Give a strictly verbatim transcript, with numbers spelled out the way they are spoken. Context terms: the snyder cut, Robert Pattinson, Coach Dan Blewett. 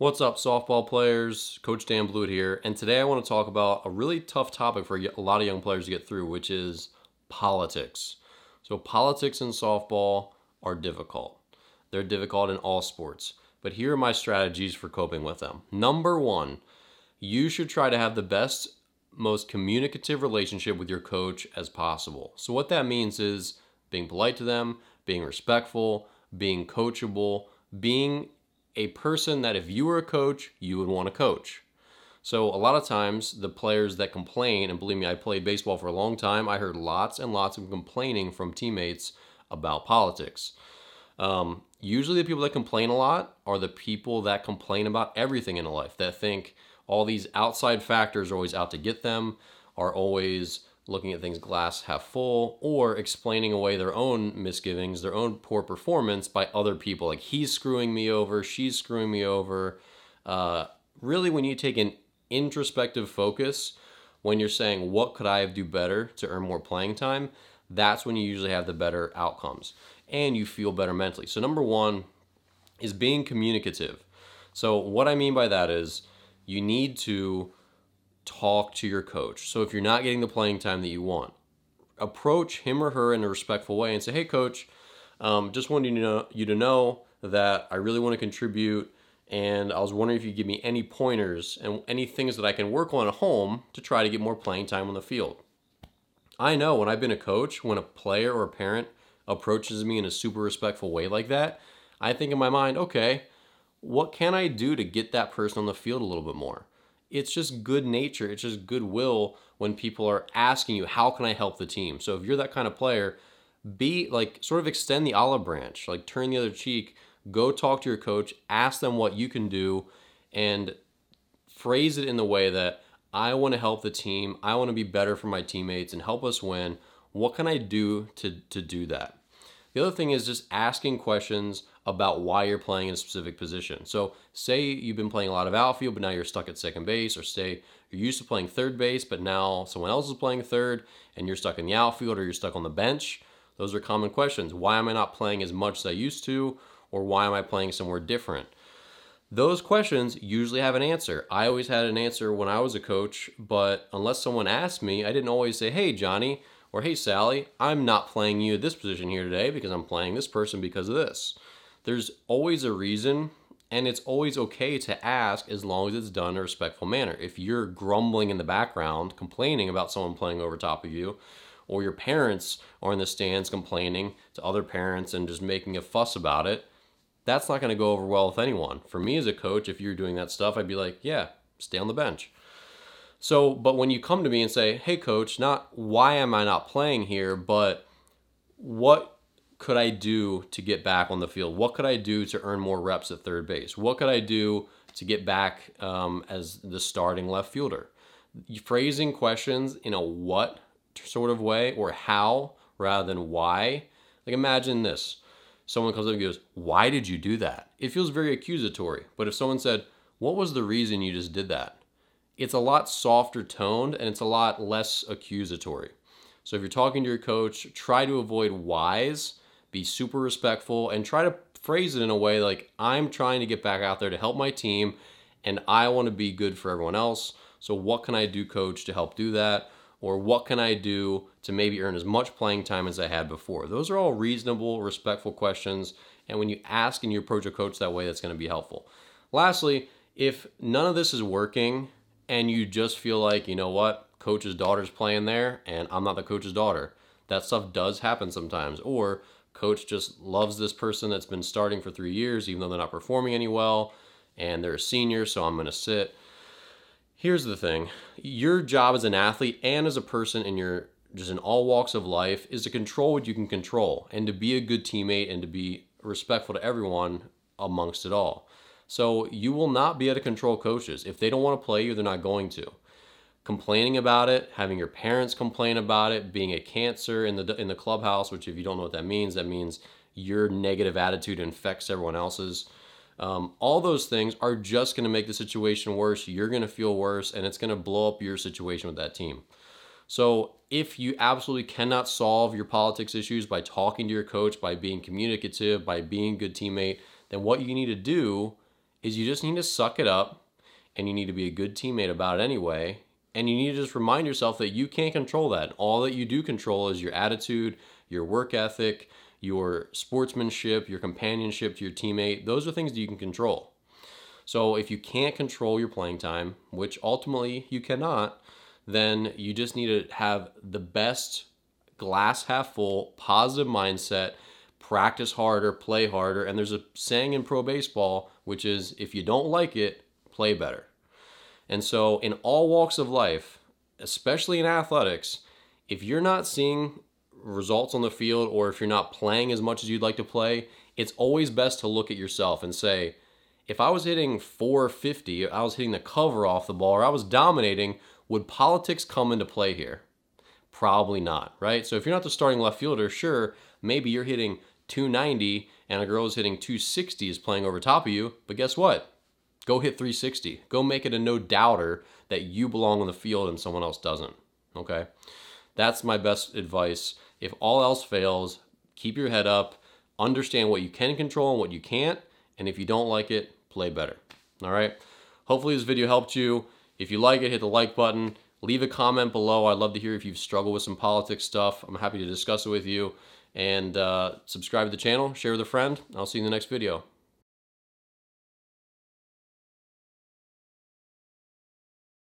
What's up, softball players? Coach Dan Blewett here, and today I want to talk about a really tough topic for a lot of young players to get through, which is politics. So politics in softball are difficult. They're difficult in all sports, but here are my strategies for coping with them. Number one, you should try to have the best, most communicative relationship with your coach as possible. So what that means is being polite to them, being respectful, being coachable, being a person that if you were a coach, you would want to coach. So a lot of times the players that complain, and believe me, I played baseball for a long time. I heard lots and lots of complaining from teammates about politics. Um, usually the people that complain a lot are the people that complain about everything in life, that think all these outside factors are always out to get them, are always looking at things glass half full, or explaining away their own misgivings, their own poor performance by other people. Like, he's screwing me over, she's screwing me over. Uh, really, when you take an introspective focus, when you're saying, what could I have do better to earn more playing time? That's when you usually have the better outcomes and you feel better mentally. So number one is being communicative. So what I mean by that is you need to talk to your coach. So if you're not getting the playing time that you want, approach him or her in a respectful way and say, hey, coach, um, just wanted you to, know, you to know that I really want to contribute, and I was wondering if you give me any pointers and any things that I can work on at home to try to get more playing time on the field. I know when I've been a coach, when a player or a parent approaches me in a super respectful way like that, I think in my mind, okay, what can I do to get that person on the field a little bit more? It's just good nature. It's just goodwill when people are asking you, how can I help the team? So if you're that kind of player, be like, sort of extend the olive branch, like turn the other cheek, go talk to your coach, ask them what you can do, and phrase it in the way that I want to help the team. I want to be better for my teammates and help us win. What can I do to, to do that? The other thing is just asking questions about why you're playing in a specific position. So say you've been playing a lot of outfield, but now you're stuck at second base, or say you're used to playing third base, but now someone else is playing third and you're stuck in the outfield, or you're stuck on the bench. Those are common questions. Why am I not playing as much as I used to? Or why am I playing somewhere different? Those questions usually have an answer. I always had an answer when I was a coach, but unless someone asked me, I didn't always say, hey, Johnny, or hey, Sally, I'm not playing you at this position here today because I'm playing this person because of this. There's always a reason, and it's always okay to ask as long as it's done in a respectful manner. If you're grumbling in the background, complaining about someone playing over top of you, or your parents are in the stands complaining to other parents and just making a fuss about it, that's not going to go over well with anyone. For me as a coach, if you're doing that stuff, I'd be like, yeah, stay on the bench. So, but when you come to me and say, hey, coach, not why am I not playing here, but what could I do to get back on the field? What could I do to earn more reps at third base? What could I do to get back um, as the starting left fielder? Phrasing questions in a what sort of way, or how rather than why. Like, imagine this. Someone comes up and goes, why did you do that? It feels very accusatory. But if someone said, what was the reason you just did that? It's a lot softer toned and it's a lot less accusatory. So if you're talking to your coach, try to avoid whys, be super respectful, and try to phrase it in a way like, I'm trying to get back out there to help my team and I want to be good for everyone else. So what can I do, coach, to help do that? Or what can I do to maybe earn as much playing time as I had before? Those are all reasonable, respectful questions. And when you ask and you approach a coach that way, that's going to be helpful. Lastly, if none of this is working, and you just feel like, you know what, coach's daughter's playing there, and I'm not the coach's daughter. That stuff does happen sometimes. Or coach just loves this person that's been starting for three years, even though they're not performing any well, and they're a senior, so I'm going to sit. Here's the thing. Your job as an athlete and as a person in your just in all walks of life is to control what you can control and to be a good teammate and to be respectful to everyone amongst it all. So you will not be able to control coaches. If they don't want to play you, they're not going to. Complaining about it, having your parents complain about it, being a cancer in the in the clubhouse, which if you don't know what that means, that means your negative attitude infects everyone else's. Um, all those things are just going to make the situation worse. You're going to feel worse, and it's going to blow up your situation with that team. So if you absolutely cannot solve your politics issues by talking to your coach, by being communicative, by being a good teammate, then what you need to do is you just need to suck it up, and you need to be a good teammate about it anyway. And you need to just remind yourself that you can't control that. All that you do control is your attitude, your work ethic, your sportsmanship, your companionship to your teammate. Those are things that you can control. So if you can't control your playing time, which ultimately you cannot, then you just need to have the best glass half full, positive mindset, practice harder, play harder. And there's a saying in pro baseball, which is, if you don't like it, play better. And so in all walks of life, especially in athletics, if you're not seeing results on the field or if you're not playing as much as you'd like to play, it's always best to look at yourself and say, if I was hitting four fifty, I was hitting the cover off the ball, or I was dominating, would politics come into play here? Probably not, right? So if you're not the starting left fielder, sure, maybe you're hitting two ninety and a girl who's hitting two sixty is playing over top of you, but guess what? Go hit three sixty. Go make it a no-doubter that you belong on the field and someone else doesn't, okay? That's my best advice. If all else fails, keep your head up, understand what you can control and what you can't, and if you don't like it, play better, all right? Hopefully this video helped you. If you like it, hit the like button. Leave a comment below. I'd love to hear if you've struggled with some politics stuff. I'm happy to discuss it with you. And uh, subscribe to the channel, share with a friend. I'll see you in the next video.